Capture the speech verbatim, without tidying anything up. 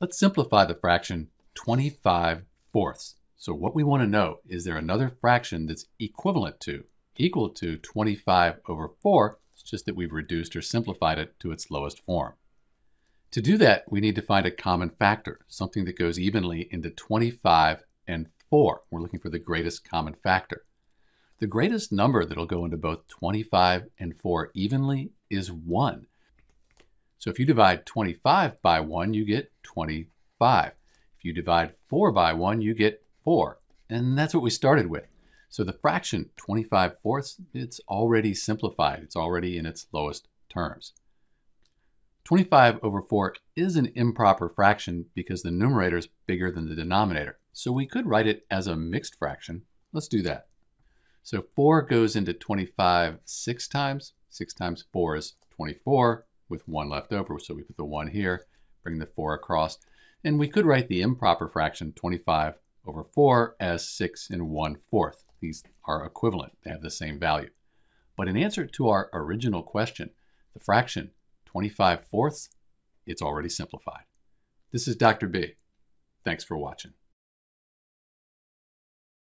Let's simplify the fraction twenty-five fourths. So what we want to know, is there another fraction that's equivalent to, equal to twenty-five over four? It's just that we've reduced or simplified it to its lowest form. To do that, we need to find a common factor, something that goes evenly into twenty-five and four. We're looking for the greatest common factor. The greatest number that'll go into both twenty-five and four evenly is one. So if you divide twenty-five by one, you get twenty-five. If you divide four by one, you get four. And that's what we started with. So the fraction twenty-five fourths, it's already simplified. It's already in its lowest terms. twenty-five over four is an improper fraction because the numerator is bigger than the denominator. So we could write it as a mixed fraction. Let's do that. So four goes into twenty-five six times. six times four is twenty-four. With one left over, so we put the one here, bring the four across, and we could write the improper fraction twenty-five over four as six and one fourth. These are equivalent, they have the same value. But in answer to our original question, the fraction twenty-five fourths, it's already simplified. This is Doctor B. Thanks for watching.